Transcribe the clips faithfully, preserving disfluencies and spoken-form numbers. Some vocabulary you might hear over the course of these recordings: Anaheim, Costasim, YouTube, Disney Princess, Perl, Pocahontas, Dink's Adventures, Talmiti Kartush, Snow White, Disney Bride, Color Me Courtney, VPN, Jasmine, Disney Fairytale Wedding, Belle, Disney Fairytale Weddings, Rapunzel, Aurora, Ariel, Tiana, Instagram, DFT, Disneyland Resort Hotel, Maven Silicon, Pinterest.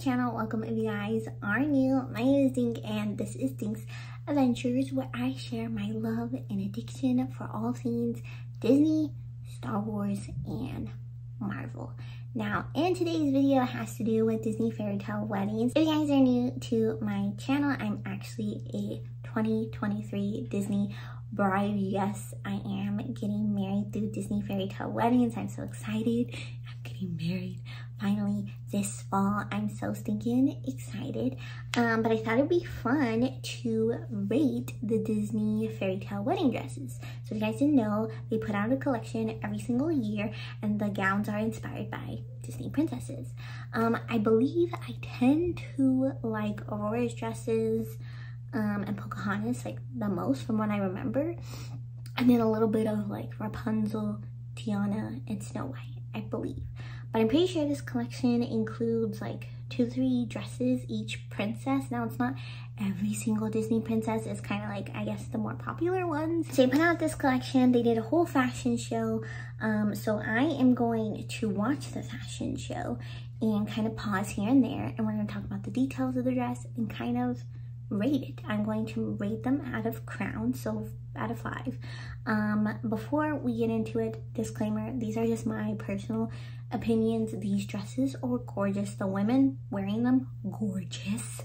channel. Welcome if you guys are new. My name is Dink and this is Dink's Adventures, where I share my love and addiction for all things Disney, Star Wars, and Marvel. Now, in today's video, it has to do with Disney Fairytale Weddings. If you guys are new to my channel, I'm actually a twenty twenty-three Disney bride. Yes, I am getting married through Disney Fairytale Weddings. I'm so excited. I'm getting married finally this fall. I'm so stinking excited. Um, but I thought it'd be fun to rate the Disney Fairytale wedding dresses. So if you guys didn't know, they put out a collection every single year, and the gowns are inspired by Disney princesses. Um, I believe I tend to like Aurora's dresses um, and Pocahontas like the most from what I remember. And then a little bit of like Rapunzel, Tiana, and Snow White, I believe. But I'm pretty sure this collection includes like two to three dresses each princess. Now, it's not every single Disney princess. It's kind of like, I guess, the more popular ones. So they put out this collection. They did a whole fashion show. Um, so I am going to watch the fashion show and kind of pause here and there. And we're going to talk about the details of the dress and kind of rate it. I'm going to rate them out of crown, so out of five. Um, before we get into it, disclaimer, these are just my personal opinions. These dresses are gorgeous. The women wearing them, gorgeous.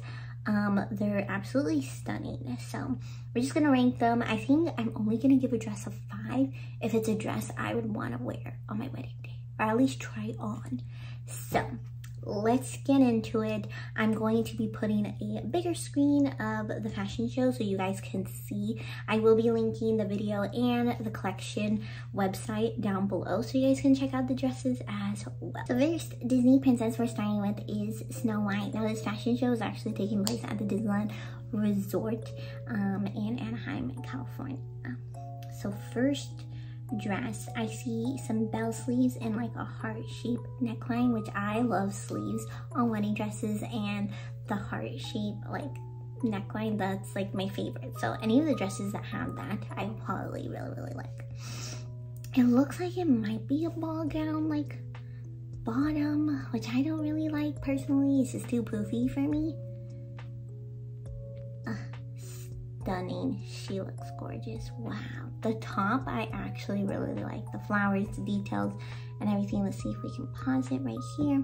Um, they're absolutely stunning. So we're just gonna rank them. I think I'm only gonna give a dress a five if it's a dress I would wanna wear on my wedding day, or at least try on. So let's get into it. I'm going to be putting a bigger screen of the fashion show so you guys can see. I will be linking the video and the collection website down below so you guys can check out the dresses as well. So first Disney princess we're starting with is Snow White. Now, this fashion show is actually taking place at the Disneyland Resort um, in Anaheim, California. So first dress, I see some bell sleeves and like a heart-shaped neckline, which I love sleeves on wedding dresses, and the heart-shaped like neckline, that's like my favorite. So any of the dresses that have that, I probably really really like. It looks like it might be a ball gown like bottom, which I don't really like personally. It's just too poofy for me. Stunning. She looks gorgeous. Wow. The top, I actually really, really like the flowers, the details, and everything. Let's see if we can pause it right here.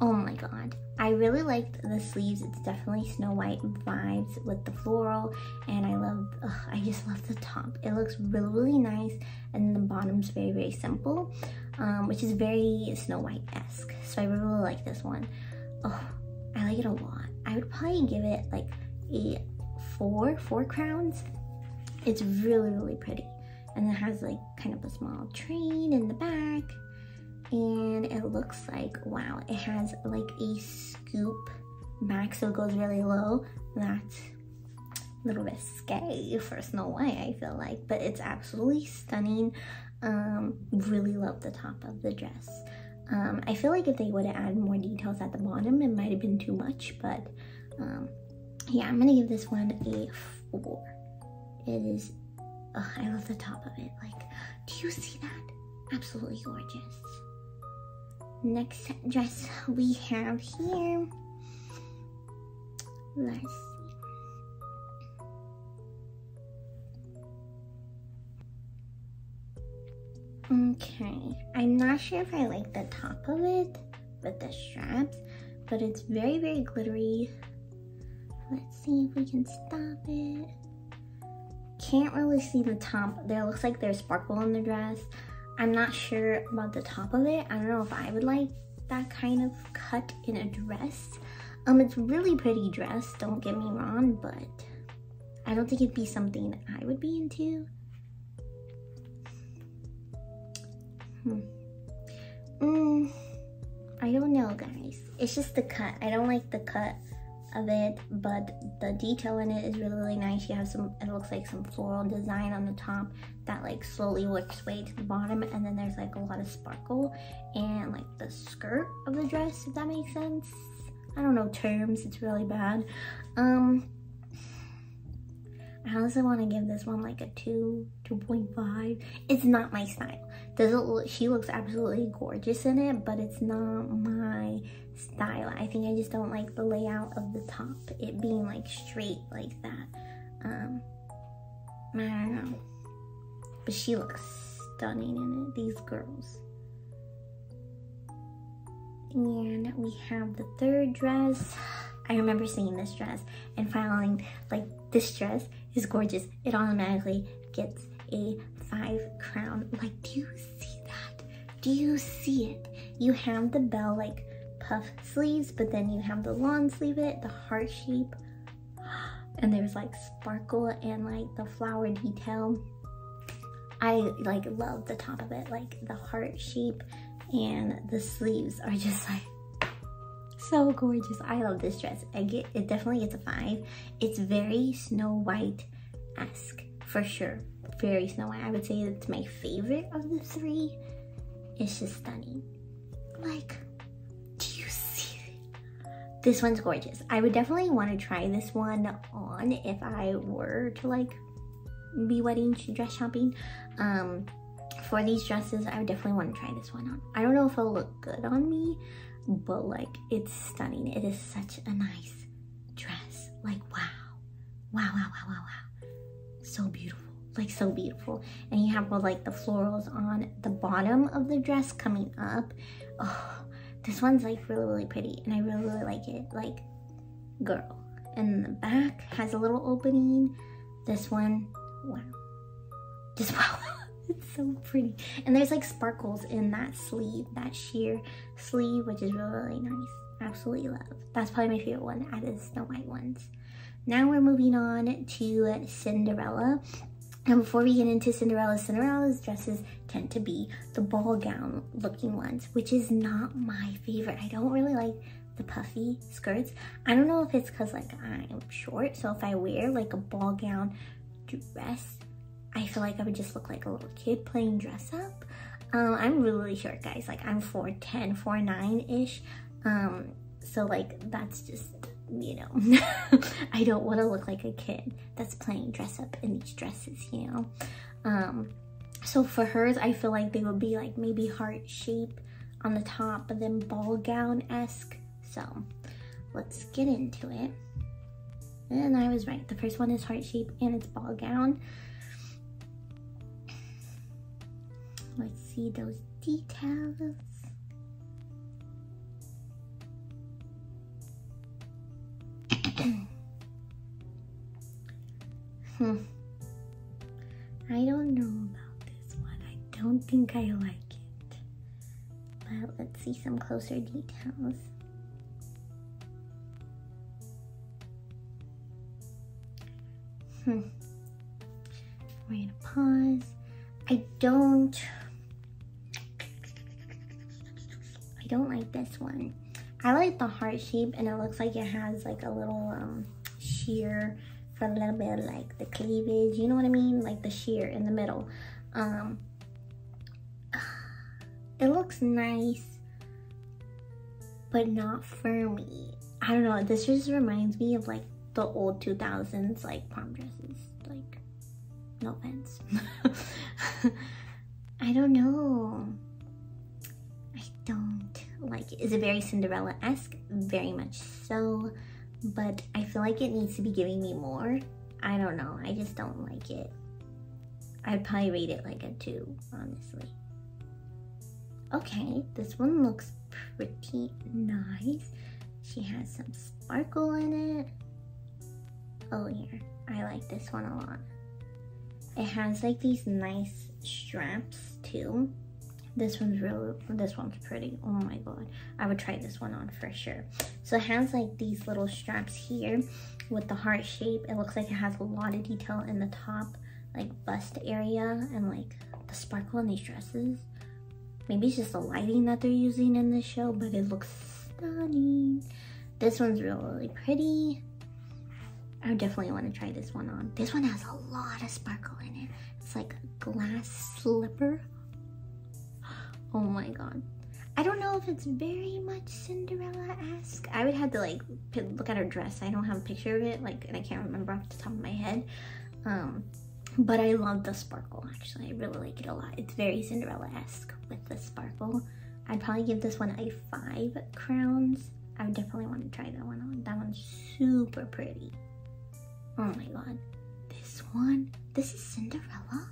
Oh my god, I really liked the sleeves. It's definitely Snow White vibes with the floral, and I love ugh, I just love the top. It looks really, really nice, and the bottom's very, very simple, um, which is very Snow White-esque. So I really, really like this one. Oh, I like it a lot. I would probably give it like a four four crowns. It's really, really pretty, and it has like kind of a small train in the back, and it looks like, wow, it has like a scoop back, so it goes really low. That's a little risque for Snow White, I feel like, but it's absolutely stunning. Um really love the top of the dress. um I feel like if they would have added more details at the bottom, it might have been too much, but um yeah, I'm gonna give this one a four. It is, oh, I love the top of it. Like, do you see that? Absolutely gorgeous. Next dress we have here. Let's see. Okay, I'm not sure if I like the top of it with the straps, but it's very, very glittery. Let's see if we can stop it. Can't really see the top. There looks like there's sparkle on the dress. I'm not sure about the top of it. I don't know if I would like that kind of cut in a dress. Um, it's really pretty dress, don't get me wrong, but I don't think it'd be something I would be into. Hmm. Mm, I don't know, guys. It's just the cut. I don't like the cut of it, but the detail in it is really, really nice. You have some, it looks like some floral design on the top that like slowly works its way to the bottom, and then there's like a lot of sparkle and like the skirt of the dress, if that makes sense. I don't know terms, it's really bad. um I honestly want to give this one like a two, two point five. It's not my style. Does it look, she looks absolutely gorgeous in it, but it's not my style. I think I just don't like the layout of the top, it being like straight like that. Um, I don't know. But she looks stunning in it, these girls. And we have the third dress. I remember seeing this dress and feeling like this dress is gorgeous. It automatically gets a five crown. Like, do you see that? Do you see it? You have the Belle like puff sleeves, but then you have the long sleeve it, the heart shape, and there's like sparkle and like the flower detail. I like love the top of it, like the heart shape, and the sleeves are just like so gorgeous. I love this dress. I get it, definitely gets a five. It's very Snow White-esque for sure. Very Snow White. I would say it's my favorite of the three. It's just stunning. Like, do you see it? This one's gorgeous. I would definitely want to try this one on if I were to like be wedding dress shopping. Um, for these dresses, I would definitely want to try this one on. I don't know if it'll look good on me, but like, it's stunning. It is such a nice dress. Like, wow. Wow, wow, wow, wow, wow. So beautiful. Like, so beautiful. And you have all like the florals on the bottom of the dress coming up. Oh, this one's like really, really pretty, and I really, really like it. Like, girl. And the back has a little opening. This one, wow. Just wow. It's so pretty. And there's like sparkles in that sleeve, that sheer sleeve, which is really, really nice. Absolutely love. That's probably my favorite one out of the Snow White ones. Now we're moving on to Cinderella. And before we get into Cinderella, Cinderella's dresses tend to be the ball gown looking ones, which is not my favorite. I don't really like the puffy skirts. I don't know if it's because like I'm short, so if I wear like a ball gown dress, I feel like I would just look like a little kid playing dress up. Um, I'm really short, guys. Like, I'm four ten, four nine-ish. Um, so, like, that's just, you know. I don't want to look like a kid that's playing dress up in these dresses, you know. Um, so, for hers, I feel like they would be, like, maybe heart shape on the top, but then ball gown-esque. So, let's get into it. And I was right. The first one is heart shape, and it's ball gown. Let's see those details. Hmm. I don't know about this one. I don't think I like it. But let's see some closer details. Hmm. We're gonna pause. I don't... I don't like this one. I like the heart shape, and it looks like it has like a little um, sheer for a little bit of like the cleavage, you know what I mean? Like the sheer in the middle. Um, it looks nice, but not for me. I don't know, this just reminds me of like the old two thousands like prom dresses, like no offense. I don't know. I don't like it. Is it very Cinderella-esque? Very much so, but I feel like it needs to be giving me more. I don't know, I just don't like it. I'd probably rate it like a two, honestly. Okay, this one looks pretty nice. She has some sparkle in it. Oh yeah, I like this one a lot. It has like these nice straps too. This one's really, this one's pretty. Oh my god. I would try this one on for sure. So it has like these little straps here with the heart shape. It looks like it has a lot of detail in the top, like bust area, and like the sparkle in these dresses. Maybe it's just the lighting that they're using in this show, but it looks stunning. This one's really, really pretty. I definitely want to try this one on. This one has a lot of sparkle in it. It's like a glass slipper. Oh my god. I don't know if it's very much Cinderella-esque. I would have to like look at her dress. I don't have a picture of it, like, and I can't remember off the top of my head. Um, but I love the sparkle, actually. I really like it a lot. It's very Cinderella-esque with the sparkle. I'd probably give this one a five crowns. I would definitely want to try that one on. That one's super pretty. Oh my god. This one? This is Cinderella?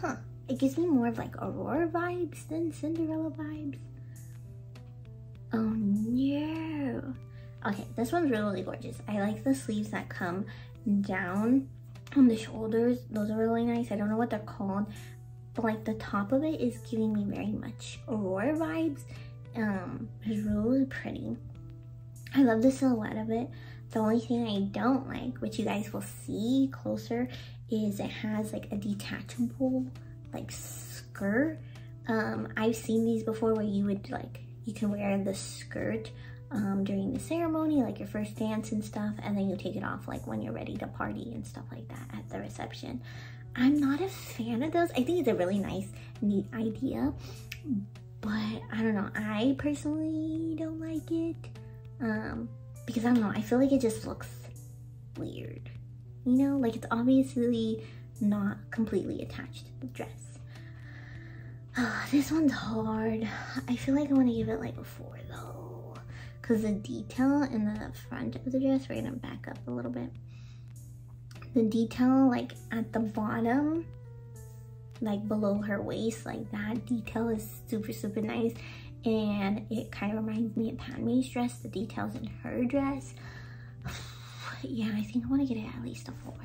Huh. It gives me more of like Aurora vibes than Cinderella vibes. Oh no. Okay, this one's really gorgeous. I like the sleeves that come down on the shoulders. Those are really nice. I don't know what they're called, but like the top of it is giving me very much Aurora vibes. Um, it's really pretty. I love the silhouette of it. The only thing I don't like, which you guys will see closer, is it has like a detachable like skirt. Um, I've seen these before where you would like, you can wear the skirt Um, during the ceremony, like your first dance and stuff, and then you take it off like when you're ready to party and stuff like that at the reception. I'm not a fan of those. I think it's a really nice, neat idea, but I don't know. I personally don't like it um, because I don't know. I feel like it just looks weird, you know? Like it's obviously not completely attached to the dress. Oh, this one's hard. I feel like I want to give it like a four though, because the detail in the front of the dress, we're gonna back up a little bit. The detail like at the bottom, like below her waist, like that detail is super, super nice. And it kind of reminds me of Padme's dress, the details in her dress. Yeah, I think I wanna get it at least a four.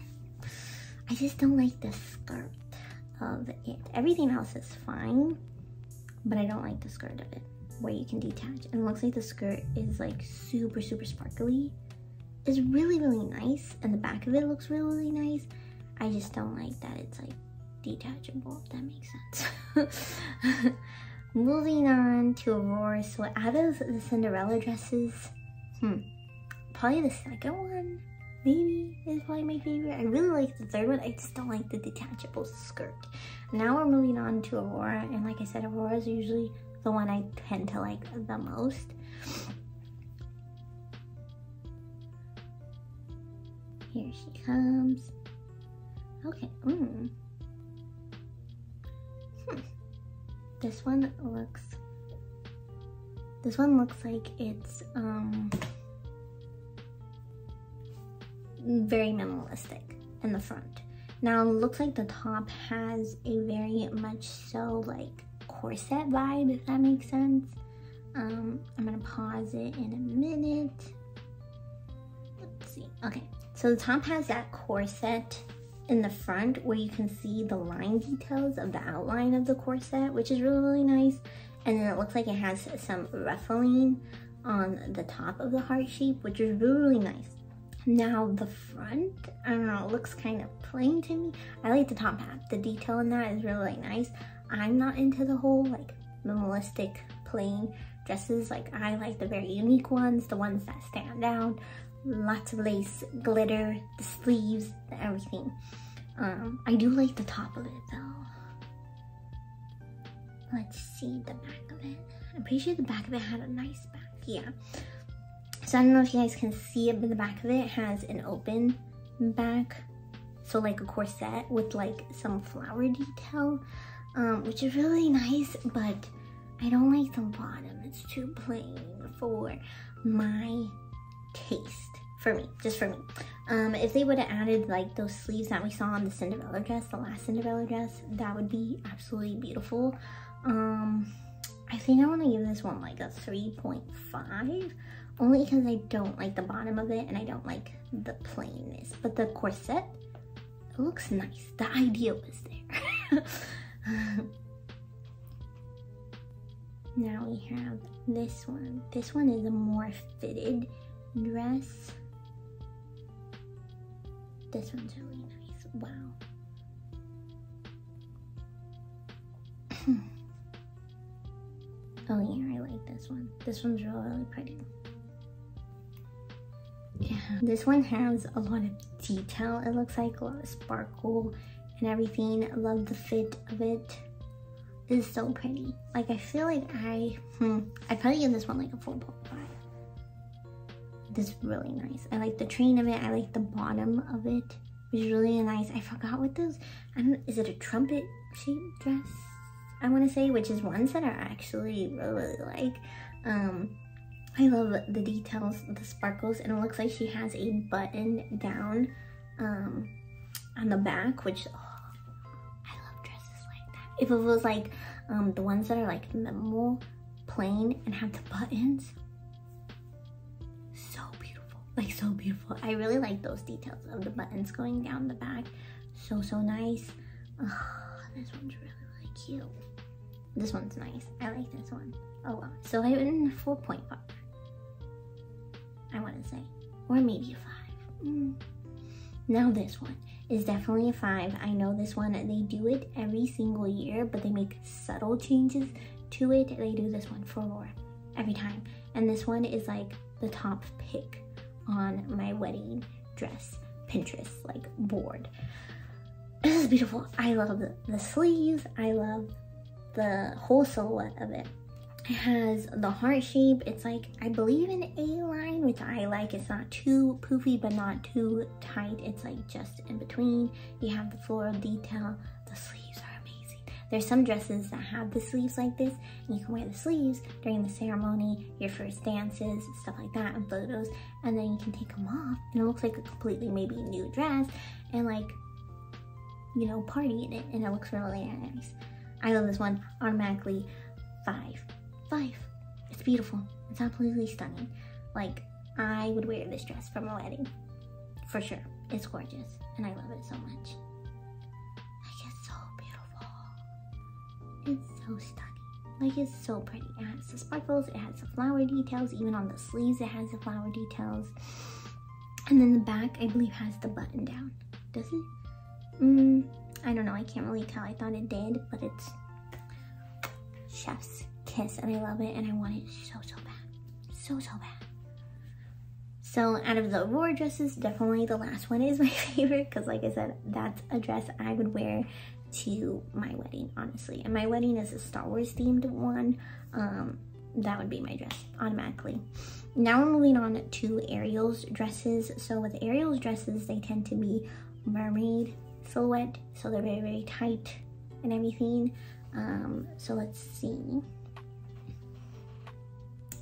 I just don't like the skirt of it. Everything else is fine, but I don't like the skirt of it, where you can detach, and it looks like the skirt is like super super sparkly. It's really really nice, and the back of it looks really really nice. I just don't like that it's like detachable, if that makes sense. Moving on to Aurora. So out of the Cinderella dresses, hmm, probably the second one maybe is probably my favorite. I really like the third one. I just don't like the detachable skirt. Now we're moving on to Aurora, and like I said, Aurora's usually the one I tend to like the most. Here she comes. Okay. Mm. Hmm. This one looks. This one looks like it's um very minimalistic in the front. Now it looks like the top has a very much so like corset vibe, if that makes sense. Um, I'm gonna pause it in a minute. Let's see. Okay, so the top has that corset in the front where you can see the line details of the outline of the corset, which is really, really nice. And then it looks like it has some ruffling on the top of the heart shape, which is really, really nice. Now the front, I don't know, it looks kind of plain to me. I like the top hat. The detail in that is really, really nice. I'm not into the whole like minimalistic plain dresses. Like I like the very unique ones, the ones that stand out, lots of lace, glitter, the sleeves, the everything. Um, I do like the top of it though. Let's see the back of it. I'm pretty sure the back of it had a nice back, yeah. So I don't know if you guys can see it, but the back of it has an open back. So like a corset with like some flower detail. Um, which is really nice, but I don't like the bottom. It's too plain for my taste, for me, just for me. Um, if they would have added like those sleeves that we saw on the Cinderella dress, the last Cinderella dress, that would be absolutely beautiful. Um, I think I want to give this one like a three point five, only because I don't like the bottom of it and I don't like the plainness, but the corset, it looks nice. The idea was there. Now we have this one. This one is a more fitted dress. This one's really nice. Wow. Oh yeah, I like this one. This one's really, really pretty. Yeah. This one has a lot of detail. It looks like a lot of sparkle and everything. I love the fit of it. It is so pretty. Like I feel like I, hmm, I'd probably give this one like a four point five. This is really nice. I like the train of it. I like the bottom of it. which is really nice. I forgot what those, I don't, is it a trumpet shaped dress? I want to say, which is ones that I actually really like. Um, I love the details, the sparkles, and it looks like she has a button down um, on the back, which, oh, I love dresses like that. If it was like um, the ones that are like minimal, plain, and have the buttons, so beautiful, like so beautiful. I really like those details of the buttons going down the back. So, so nice. Oh, this one's really, really cute. This one's nice. I like this one a lot. So I went four point five, I want to say, or maybe a five. Mm. Now this one is definitely a five. I know this one, they do it every single year, but they make subtle changes to it. They do this one for Aurora every time. And this one is like the top pick on my wedding dress Pinterest, like, board. This is beautiful. I love the, the sleeves. I love the whole silhouette of it. It has the heart shape. It's like, I believe, an A-line, which I like. It's not too poofy, but not too tight. It's like just in between. You have the floral detail. The sleeves are amazing. There's some dresses that have the sleeves like this, and you can wear the sleeves during the ceremony, your first dances, stuff like that, and photos, and then you can take them off, and it looks like a completely maybe new dress, and like, you know, party in it, and it looks really nice. I love this one. Automatically five. Five. It's beautiful. It's absolutely stunning. Like, I would wear this dress for my wedding. For sure. It's gorgeous. And I love it so much. Like, it's so beautiful. It's so stunning. Like, it's so pretty. It has the sparkles. It has the flower details. Even on the sleeves, it has the flower details. And then the back, I believe, has the button down. Does it? Mm, I don't know. I can't really tell. I thought it did, but it's chef's kiss, and I love it, and I want it so, so bad. So, so bad. So out of the Aurora dresses, definitely the last one is my favorite, because like I said, that's a dress I would wear to my wedding, honestly. And my wedding is a Star Wars themed one. Um, that would be my dress automatically. Now we're moving on to Ariel's dresses. So with Ariel's dresses, they tend to be mermaid silhouette, so they're very, very tight and everything. Um, so let's see.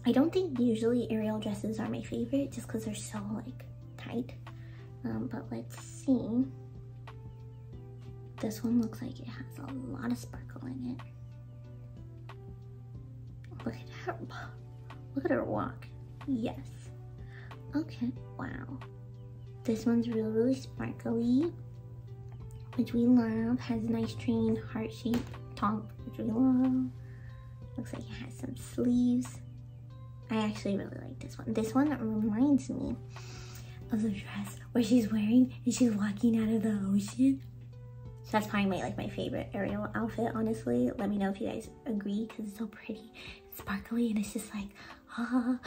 I don't think usually Ariel dresses are my favorite, just because they're so like tight. Um, but let's see. This one looks like it has a lot of sparkle in it. Look at her. Look at her walk. Yes. Okay. Wow. This one's really, really sparkly, which we love. Has a nice train, heart shape top, which we love. Looks like it has some sleeves. I actually really like this one. This one reminds me of the dress where she's wearing and she's walking out of the ocean. So that's probably my, like, my favorite Ariel outfit, honestly. Let me know if you guys agree, because it's so pretty, it's sparkly, and it's just like, ah.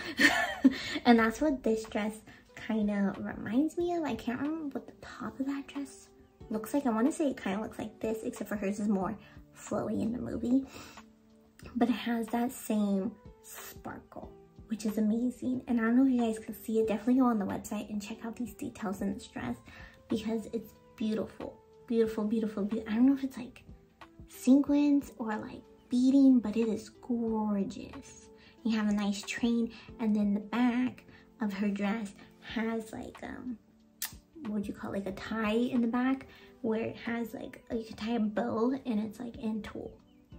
And that's what this dress kind of reminds me of. I can't remember what the top of that dress looks like. I want to say it kind of looks like this, except for hers is more flowy in the movie. But it has that same sparkle, which is amazing. And I don't know if you guys can see it. Definitely go on the website and check out these details in this dress, because it's beautiful, beautiful, beautiful, beautiful. I don't know if it's like sequins or like beading, but it is gorgeous. You have a nice train, and then the back of her dress has like, um, what would you call it? Like a tie in the back, where it has like, you can tie a bow, and it's like in tulle,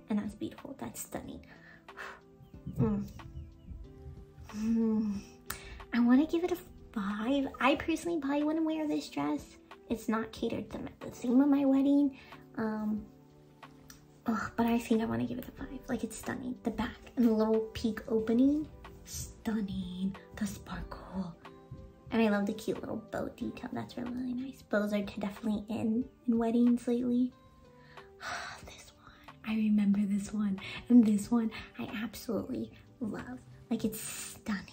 and that's beautiful. That's stunning. Mm. Mm. I want to give it a five. I personally probably wouldn't wear this dress. It's not catered to the theme of my wedding. Um, ugh, but I think I want to give it a five. Like, it's stunning. The back and the little peak opening, stunning. The sparkle. And I love the cute little bow detail. That's really, really nice. Bows are definitely in, in weddings lately. This one. I remember this one. And this one I absolutely love. Like, it's stunning.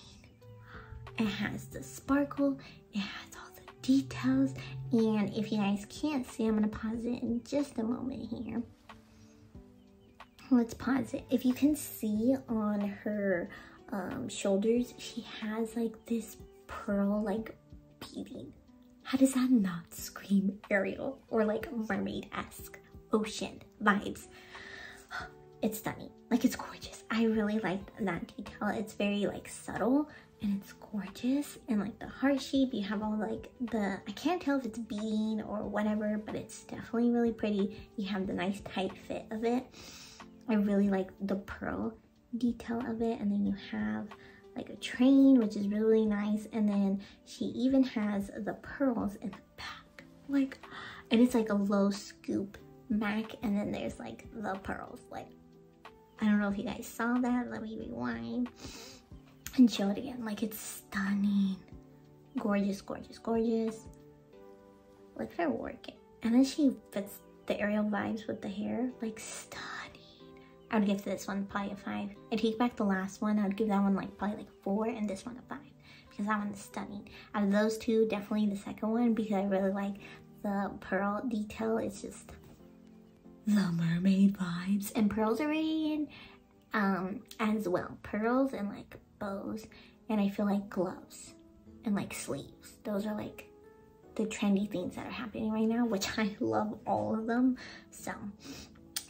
It has the sparkle, it has all the details, and if you guys can't see, I'm gonna pause it in just a moment here. Let's pause it. If you can see on her um, shoulders, she has like this pearl like beading How does that not scream Ariel or like mermaid-esque ocean vibes? It's stunning, like it's gorgeous. I really like that detail. It's very like subtle and it's gorgeous. And like the heart shape, you have all like the, I can't tell if it's beading or whatever, but it's definitely really pretty. You have the nice tight fit of it. I really like the pearl detail of it. And then you have like a train, which is really nice. And then she even has the pearls in the back. Like, and it's like a low scoop back. And then there's like the pearls. Like, I don't know if you guys saw that. Let me rewind and show it again. Like, it's stunning. Gorgeous, gorgeous, gorgeous. Look at her working. And then she fits the Ariel vibes with the hair. Like, stunning. I would give this one probably a five. I take back the last one. I would give that one like probably like four and this one a five. Because that one is stunning. Out of those two, definitely the second one, because I really like the pearl detail. It's just the mermaid vibes. And pearls are really in um, as well. Pearls and like bows, and I feel like gloves and like sleeves. Those are like the trendy things that are happening right now, which I love all of them. So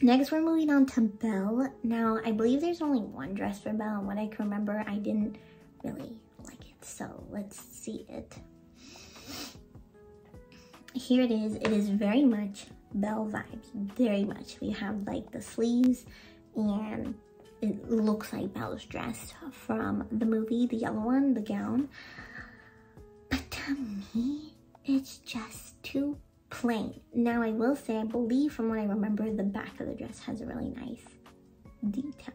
next we're moving on to Belle. Now I believe there's only one dress for Belle, and what I can remember, I didn't really like it. So let's see it. Here it is. It is very much Belle vibes, very much. We have like the sleeves, and it looks like Belle's dress from the movie, the yellow one, the gown. But to me, it's just too plain. Now I will say, I believe from what I remember, the back of the dress has a really nice detail.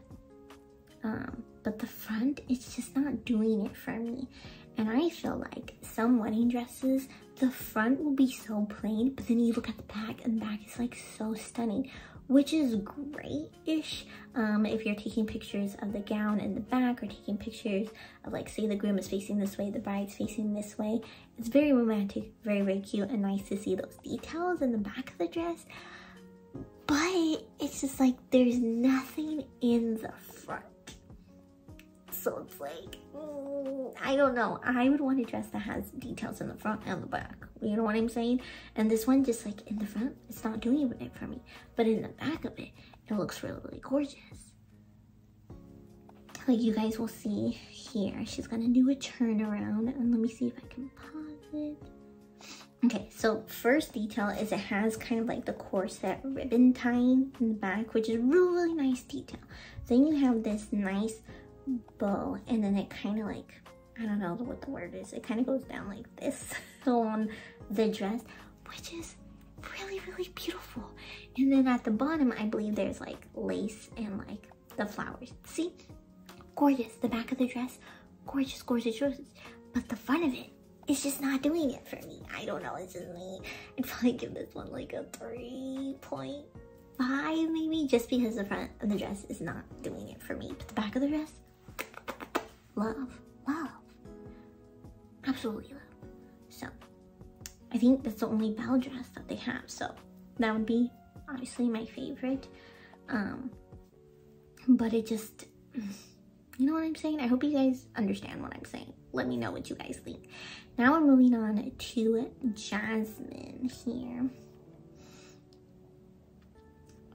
Um, but the front, it's just not doing it for me. And I feel like some wedding dresses, the front will be so plain, but then you look at the back, and the back is like so stunning, which is great-ish um, if you're taking pictures of the gown in the back, or taking pictures of like, say the groom is facing this way, the bride's facing this way. It's very romantic, very, very cute, and nice to see those details in the back of the dress. But it's just like, there's nothing in the front. So it's like, mm, I don't know. I would want a dress that has details in the front and the back. You know what I'm saying? And this one, just like in the front, it's not doing it for me. But in the back of it, it looks really, really gorgeous. Like you guys will see here. She's gonna do a turnaround. And let me see if I can pause it. Okay, so first detail is it has kind of like the corset ribbon tying in the back, which is really, really nice detail. Then you have this nice bow, and then it kind of like, I don't know what the word is, it kind of goes down like this on the dress, which is really, really beautiful. And then at the bottom, I believe there's like lace and like the flowers. See, gorgeous. The back of the dress, gorgeous, gorgeous, gorgeous. But the front of it, it's just not doing it for me. I don't know, it's just me. I'd probably give this one like a three point five maybe, just because the front of the dress is not doing it for me. But the back of the dress, love, love, absolutely love. So I think that's the only Belle dress that they have, so that would be obviously my favorite. Um but it just, you know what I'm saying? I hope you guys understand what I'm saying. Let me know what you guys think. Now we're moving on to Jasmine here.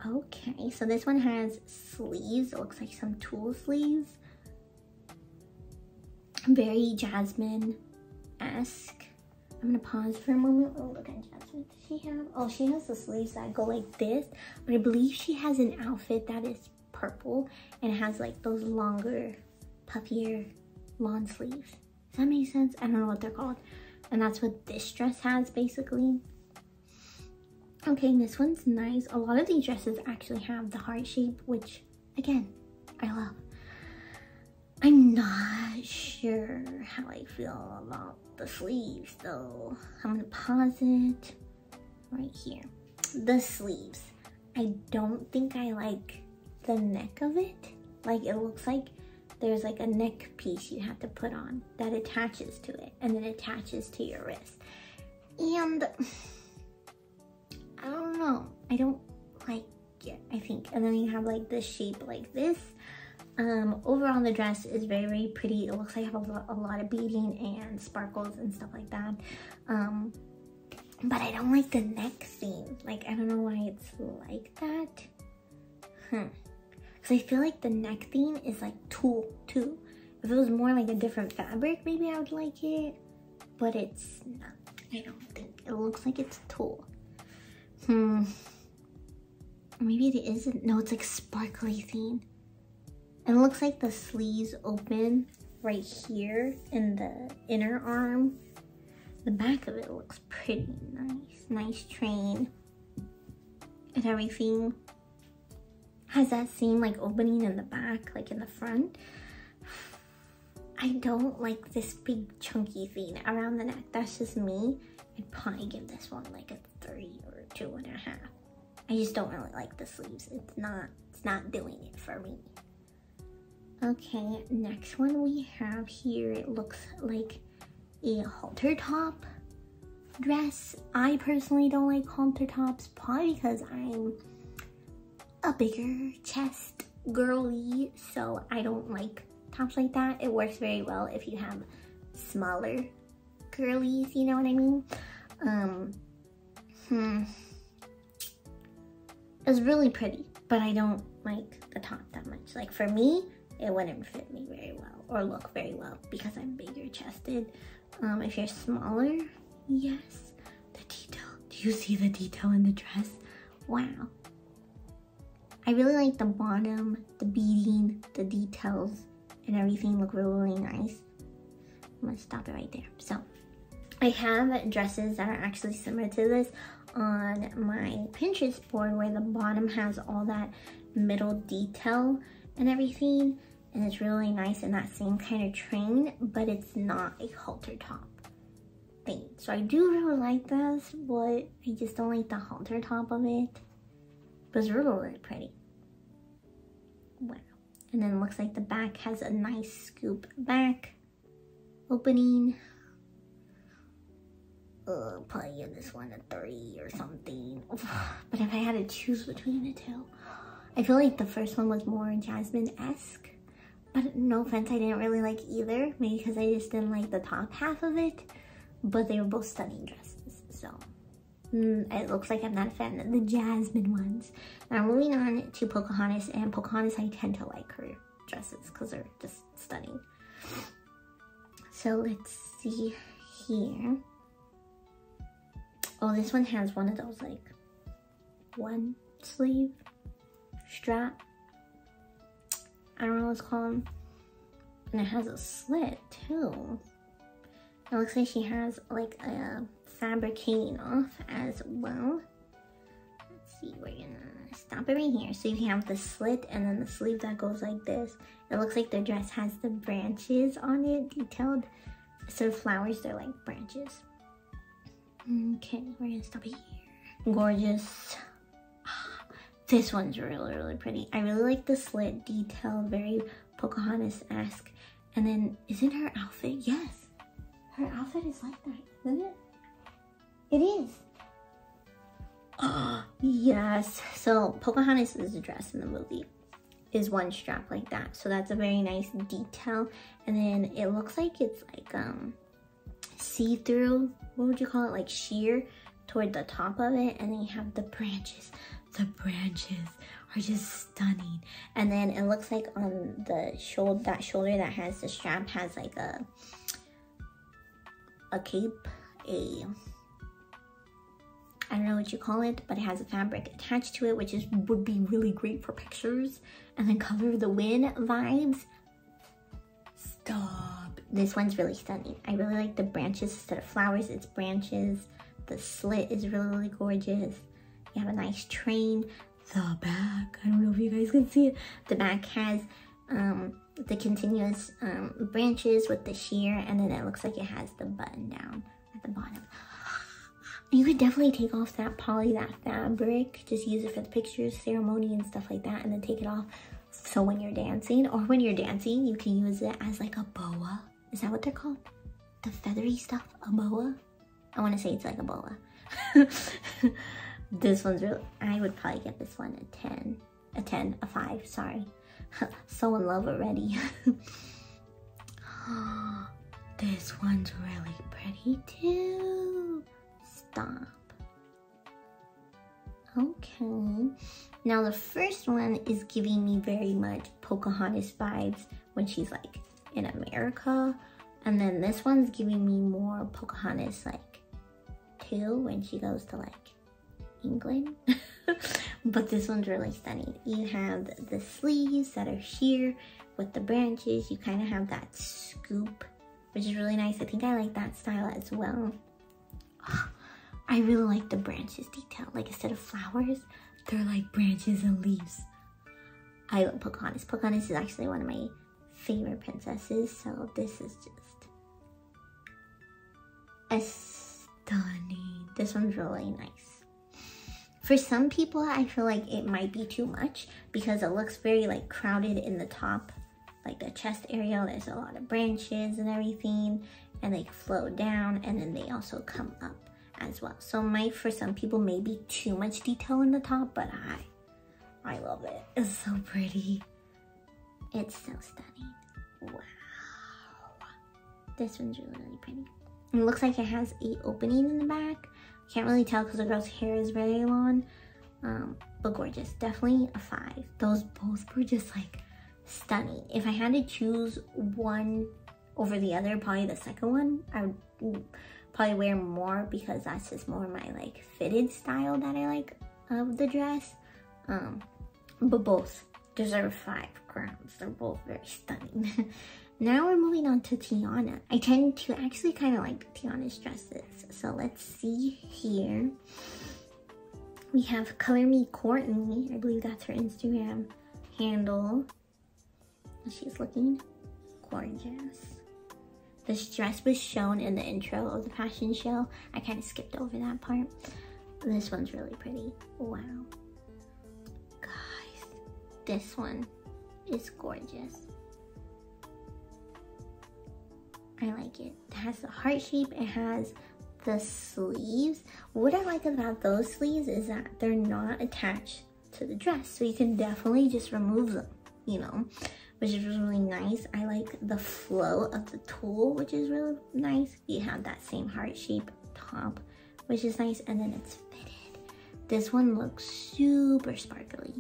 Okay, so this one has sleeves. It looks like some tulle sleeves, very Jasmine-esque. I'm gonna pause for a moment. Oh, look at Jasmine. Does she have, oh, she has the sleeves that go like this, but I believe she has an outfit that is purple and has like those longer, puffier lawn sleeves. Does that make sense? I don't know what they're called. And that's what this dress has, basically. Okay, this one's nice. A lot of these dresses actually have the heart shape, which again, I love. I'm not sure how I feel about the sleeves though. I'm gonna pause it right here. The sleeves, I don't think I like the neck of it. Like, it looks like there's like a neck piece you have to put on that attaches to it, and then attaches to your wrist. And I don't know, I don't like it, I think. And then you have like the shape like this. Um, overall, the dress is very, very pretty. It looks like I have a lot, a lot of beading and sparkles and stuff like that. Um, But I don't like the neck theme. Like, I don't know why it's like that. Huh. Because I feel like the neck theme is like tulle too. If it was more like a different fabric, maybe I would like it. But it's not. I don't think. It looks like it's tulle. Hmm. Maybe it isn't. No, it's like sparkly theme. And it looks like the sleeves open right here in the inner arm. The back of it looks pretty nice. Nice train and everything. Has that seam like opening in the back, like in the front. I don't like this big chunky thing around the neck. That's just me. I'd probably give this one like a three or two and a half. I just don't really like the sleeves. It's not, it's not doing it for me. Okay, next one we have here, it looks like a halter top dress. I personally don't like halter tops, probably because I'm a bigger chest girly, so I don't like tops like that. It works very well if you have smaller girlies, you know what I mean? Um, hmm. It's really pretty, but I don't like the top that much. Like for me, it wouldn't fit me very well or look very well because I'm bigger chested. Um, if you're smaller, yes. The detail, do you see the detail in the dress? Wow. I really like the bottom, the beading, the details and everything look really nice. I'm gonna stop it right there. So I have dresses that are actually similar to this on my Pinterest board where the bottom has all that middle detail and everything, and it's really nice in that same kind of train, but it's not a halter top thing. So I do really like this, but I just don't like the halter top of it. But it's really, really pretty. Wow. And then it looks like the back has a nice scoop back opening. I'll probably give this one a three or something. But if I had to choose between the two, I feel like the first one was more Jasmine-esque, but no offense, I didn't really like either, maybe because I just didn't like the top half of it, but they were both stunning dresses, so mm, it looks like I'm not a fan of the Jasmine ones. Now moving on to Pocahontas, and Pocahontas, I tend to like her dresses because they're just stunning. So let's see here. Oh, this one has one of those like one sleeve strap, I don't know what it's called, and it has a slit too. It looks like she has like a fabric hanging off as well. Let's see, we're gonna stop it right here. So you have the slit and then the sleeve that goes like this. It looks like the dress has the branches on it, detailed. So flowers, they're like branches. Okay, we're gonna stop it here. Gorgeous. This one's really, really pretty. I really like the slit detail, very Pocahontas-esque. And then, isn't her outfit? Yes, her outfit is like that, isn't it? It is. Oh, yes. So Pocahontas is the dress in the movie, is one strap like that. So that's a very nice detail. And then it looks like it's like um, see-through, what would you call it? Like sheer toward the top of it. And then you have the branches. The branches are just stunning. And then it looks like on the shoulder, that shoulder that has the strap has like a a cape, a, I don't know what you call it, but it has a fabric attached to it, which is would be really great for pictures. And then Color the Wind vibes. Stop. This one's really stunning. I really like the branches instead of flowers, it's branches. The slit is really, really gorgeous. You have a nice train. The back, I don't know if you guys can see it. The back has um, the continuous um, branches with the sheer, and then it looks like it has the button down at the bottom. You could definitely take off that poly, that fabric, just use it for the pictures, ceremony, and stuff like that, and then take it off. So when you're dancing, or when you're dancing, you can use it as like a boa. Is that what they're called? The feathery stuff, a boa? I want to say it's like a boa. This one's really, I would probably get this one a ten, a ten, a five, sorry. So in love already. This one's really pretty too. stop. Okay, now the first one is giving me very much Pocahontas vibes when she's like in America. And then this one's giving me more Pocahontas like too when she goes to like England. But this one's really stunning. You have the sleeves that are here with the branches. You kind of have that scoop, which is really nice. I think I like that style as well. Oh, I really like the branches detail. Like instead of flowers, they're like branches and leaves. I love Pocahontas. Pocahontas is actually one of my favorite princesses. So this is just a stunning. This one's really nice. For some people, I feel like it might be too much because it looks very like crowded in the top, like the chest area. There's a lot of branches and everything, and they flow down and then they also come up as well. So might for some people maybe too much detail in the top, but I, I love it. It's so pretty. It's so stunning. Wow. This one's really, really pretty. It looks like it has an opening in the back. Can't really tell because the girl's hair is very long. Um, but gorgeous. Definitely a five. Those both were just like stunning. If I had to choose one over the other, probably the second one. I would probably wear more because that's just more my like fitted style that I like of the dress. Um, but both deserve five crowns. They're both very stunning. Now we're moving on to Tiana. I tend to actually kind of like Tiana's dresses. So let's see here. We have Color Me Courtney. I believe that's her Instagram handle. She's looking gorgeous. This dress was shown in the intro of the fashion show. I kind of skipped over that part. This one's really pretty. Wow. Guys, this one is gorgeous. I like it. It has the heart shape. It has the sleeves. What I like about those sleeves is that they're not attached to the dress. So you can definitely just remove them, you know, which is really nice. I like the flow of the tulle, which is really nice. You have that same heart shape top, which is nice. And then it's fitted. This one looks super sparkly.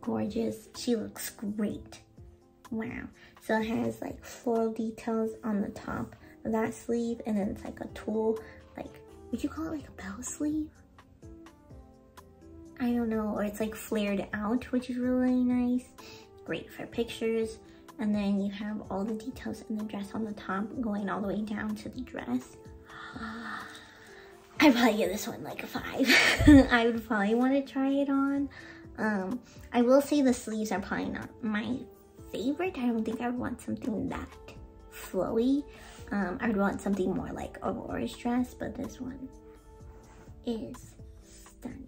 Gorgeous. She looks great. Wow. So it has like floral details on the top of that sleeve. And then it's like a tulle, like, would you call it like a bell sleeve? I don't know, or it's like flared out, which is really nice. Great for pictures. And then you have all the details in the dress on the top going all the way down to the dress. I'd probably give this one like a five. I would probably want to try it on. Um, I will say the sleeves are probably not my favorite. I don't think I would want something that flowy. Um, I would want something more like Aurora's dress, but this one is stunning.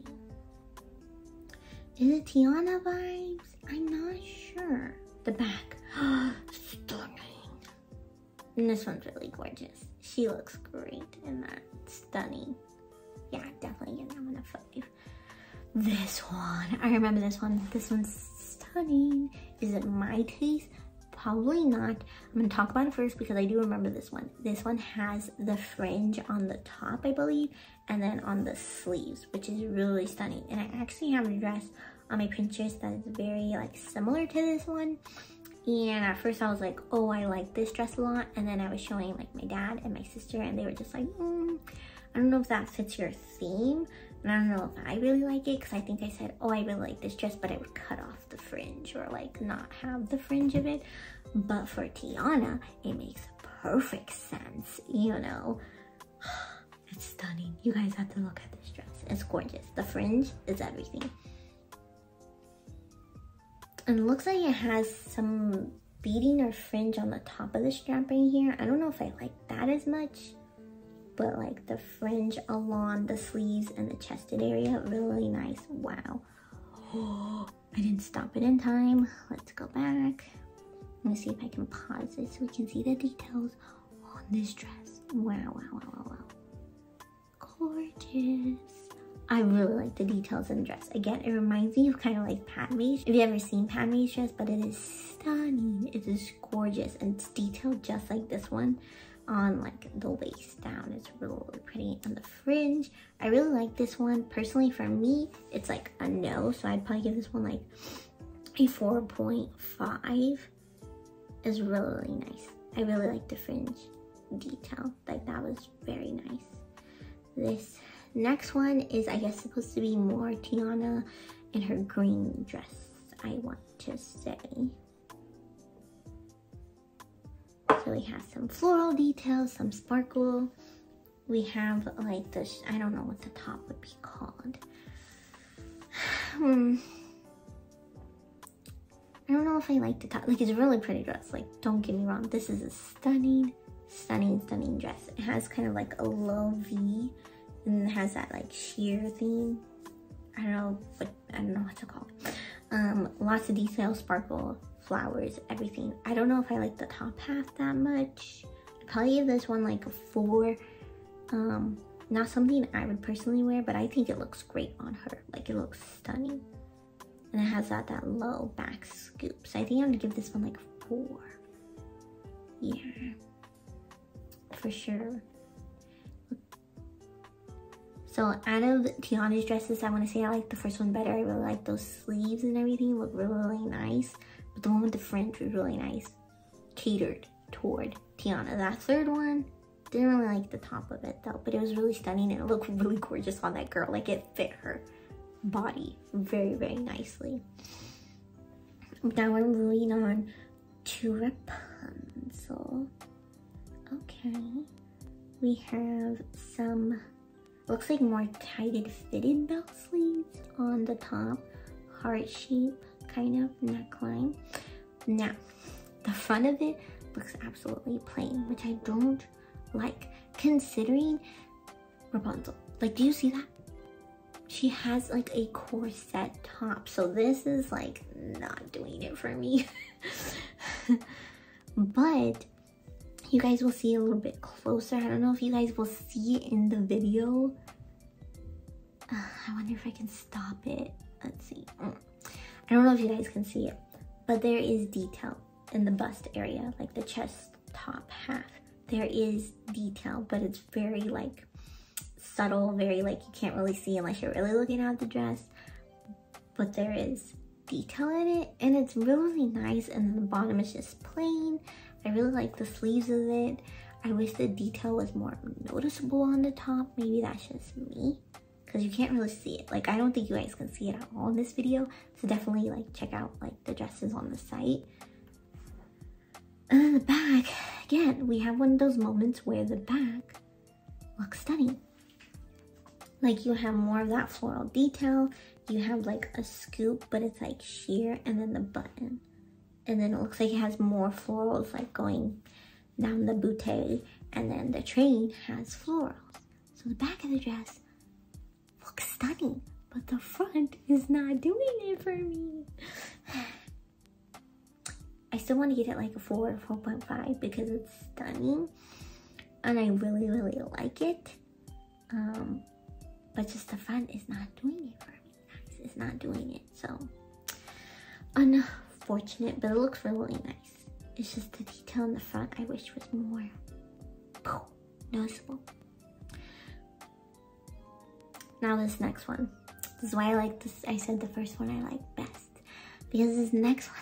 Is it Tiana vibes? I'm not sure. The back, stunning. And this one's really gorgeous. She looks great in that. Stunning. Yeah, definitely give that one a five. This one, I remember this one. This one's stunning. Is it my taste? Probably not. I'm gonna talk about it first because I do remember this one. This one has the fringe on the top, I believe, and then on the sleeves, which is really stunning. And I actually have a dress on my Pinterest that is very like similar to this one. And at first I was like, oh, I like this dress a lot. And then I was showing like my dad and my sister and they were just like, mm, I don't know if that fits your theme. And I don't know if I really like it because I think I said, oh, I really like this dress, but I would cut off the fringe or like not have the fringe of it. But for Tiana, it makes perfect sense, you know. It's stunning. You guys have to look at this dress. It's gorgeous. The fringe is everything. And it looks like it has some beading or fringe on the top of the strap right here. I don't know if I like that as much, but like the fringe along the sleeves and the chested area, really nice. Wow. Oh, I didn't stop it in time. Let's go back. I'm gonna see if I can pause it so we can see the details on this dress. Wow, wow, wow, wow, wow. Gorgeous. I really like the details in the dress. Again, it reminds me of kind of like Padme's. If you've ever seen Padme's dress, but it is stunning. It is gorgeous and it's detailed just like this one. on like the waist down. It's really pretty on the fringe. I really like this one. Personally, for me, it's like a no, so I'd probably give this one like a four point five. It's really nice. I really like the fringe detail. Like, that was very nice. This next one is, I guess, supposed to be more Tiana and her green dress, I want to say. So we have some floral details, some sparkle. We have like the, sh I don't know what the top would be called. hmm. I don't know if I like the top. Like, it's a really pretty dress. Like, don't get me wrong. This is a stunning, stunning, stunning dress. It has kind of like a low V and it has that like sheer thing. I don't know what, I don't know what to call it. Um, lots of detail, sparkle, flowers, everything. I don't know if I like the top half that much. I'd probably give this one like a four. Um, not something I would personally wear, but I think it looks great on her. Like, it looks stunning. And it has that, that low back scoop. So I think I'm gonna give this one like a four. Yeah, for sure. So out of Tiana's dresses, I want to say I like the first one better. I really like those sleeves and everything. Look really, really nice. But the one with the fringe was really nice. Catered toward Tiana. That third one, didn't really like the top of it though. But it was really stunning and it looked really gorgeous on that girl. Like, it fit her body very, very nicely. Now we're moving on to Rapunzel. Okay. We have some... looks like more tighted fitted belt sleeves on the top, heart shape kind of neckline. Now, the front of it looks absolutely plain, which I don't like considering Rapunzel. Like, do you see that? She has like a corset top, so this is like not doing it for me. But you guys will see a little bit closer. I don't know if you guys will see it in the video. Uh, I wonder if I can stop it. Let's see. Mm. I don't know if you guys can see it, but there is detail in the bust area, like the chest top half. There is detail, but it's very like subtle, very like you can't really see unless you're really looking at the dress. But there is detail in it, and it's really nice. And then the bottom is just plain. I really like the sleeves of it. I wish the detail was more noticeable on the top. Maybe that's just me, because you can't really see it. Like, I don't think you guys can see it at all in this video. So definitely like check out like the dresses on the site. And then the back, again, we have one of those moments where the back looks stunning. Like, you have more of that floral detail. You have like a scoop, but it's like sheer, and then the button. And then it looks like it has more florals like going down the bootay, and then the train has florals. So the back of the dress looks stunning, but the front is not doing it for me. I still want to give it like a four or four point five because it's stunning and I really, really like it. Um, but just the front is not doing it for me, guys. It's not doing it, so enough. Fortunate, but it looks really nice. It's just the detail in the front I wish was more noticeable. Now this next one. This is why I like this. I said the first one I like best, because this next one,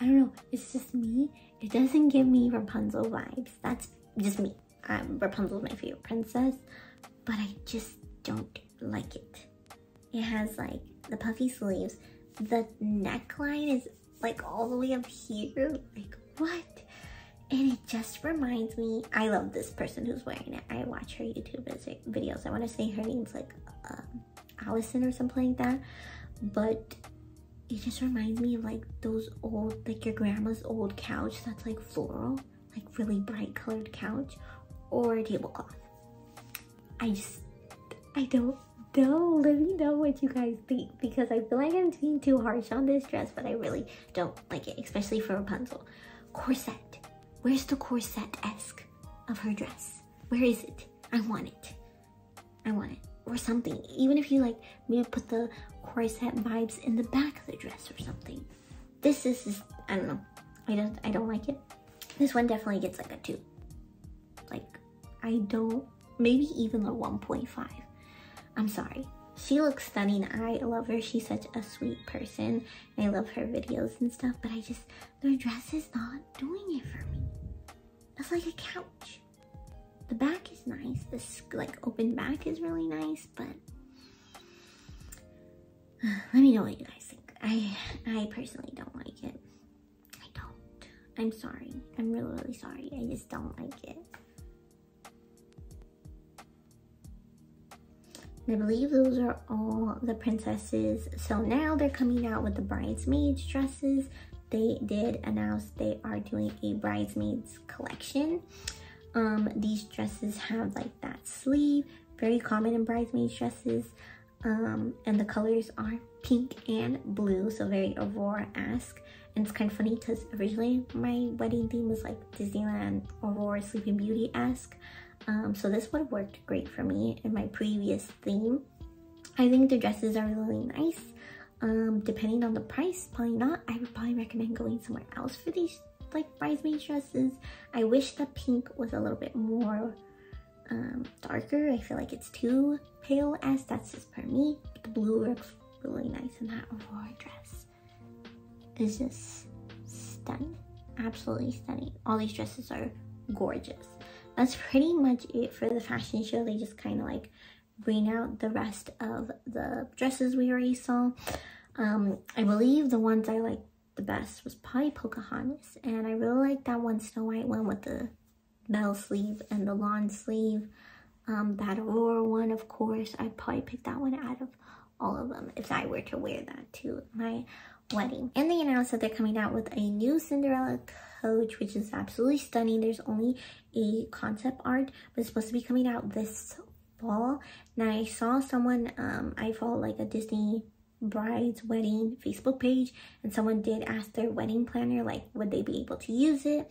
I don't know, it's just me. It doesn't give me Rapunzel vibes. That's just me. Um, Rapunzel's my favorite princess, but I just don't like it. It has like the puffy sleeves. The neckline is like all the way up here, like what? And it just reminds me, I love this person who's wearing it. I watch her YouTube videos. I want to say her name's like um, Allison or something like that. But it just reminds me of like those old, like your grandma's old couch that's like floral, like really bright colored couch or a tablecloth. I just, I don't. No, let me know what you guys think, because I feel like I'm being too harsh on this dress, but I really don't like it, especially for Rapunzel. Corset. Where's the corset-esque of her dress? Where is it? I want it. I want it. Or something. Even if you like, maybe put the corset vibes in the back of the dress or something. This is, just, I don't know. I don't, I don't like it. This one definitely gets like a two. Like, I don't, maybe even a one point five. I'm sorry. She looks stunning. I love her. She's such a sweet person. I love her videos and stuff, but I just, their dress is not doing it for me. It's like a couch. The back is nice. This like open back is really nice, but uh, let me know what you guys think. I, I personally don't like it. I don't. I'm sorry. I'm really, really sorry. I just don't like it. I believe those are all the princesses. So now they're coming out with the bridesmaids dresses. They did announce they are doing a bridesmaids collection. Um, these dresses have like that sleeve, very common in bridesmaids dresses. Um, and the colors are pink and blue, so very Aurora-esque. And it's kind of funny because originally my wedding theme was like Disneyland Aurora Sleeping Beauty-esque. Um, so this would have worked great for me in my previous theme. I think the dresses are really nice. Um, depending on the price, probably not. I would probably recommend going somewhere else for these like bridesmaid dresses. I wish the pink was a little bit more um, darker. I feel like it's too pale as that's just for me. But the blue looks really nice in that Aurora dress. It's just stunning, absolutely stunning. All these dresses are gorgeous. That's pretty much it for the fashion show. They just kind of like bring out the rest of the dresses we already saw. Um, I believe the ones I liked the best was probably Pocahontas. And I really like that one Snow White one with the bell sleeve and the lawn sleeve. Um, that Aurora one, of course. I'd probably pick that one out of all of them if I were to wear that to my wedding. And they announced that they're coming out with a new Cinderella coach, which is absolutely stunning. There's only a concept art, but it's supposed to be coming out this fall. Now I saw someone, um, I follow like a Disney bride's wedding Facebook page, and someone did ask their wedding planner, like, would they be able to use it?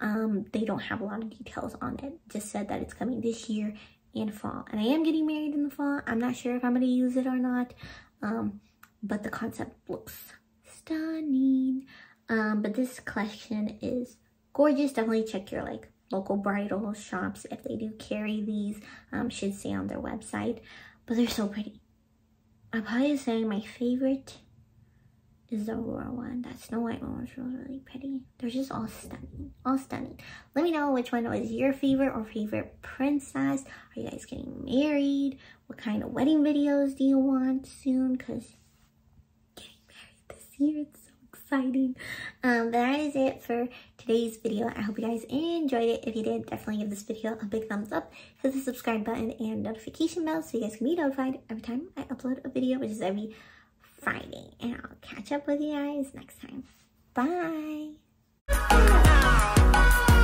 Um, they don't have a lot of details on it. Just said that it's coming this year in fall. And I am getting married in the fall. I'm not sure if I'm going to use it or not, um, but the concept looks stunning. Um, but this collection is gorgeous. Definitely check your like local bridal shops if they do carry these. Um, should stay on their website, but they're so pretty. I'm probably saying my favorite is the Aurora one. That Snow White one was really, really pretty. They're just all stunning, all stunning. Let me know which one was your favorite or favorite princess. Are you guys getting married? What kind of wedding videos do you want soon? Cause getting married this year, it's exciting. Um, but that is it for today's video. I hope you guys enjoyed it. If you did, definitely give this video a big thumbs up, hit the subscribe button and notification bell so you guys can be notified every time I upload a video, which is every Friday. And I'll catch up with you guys next time. Bye!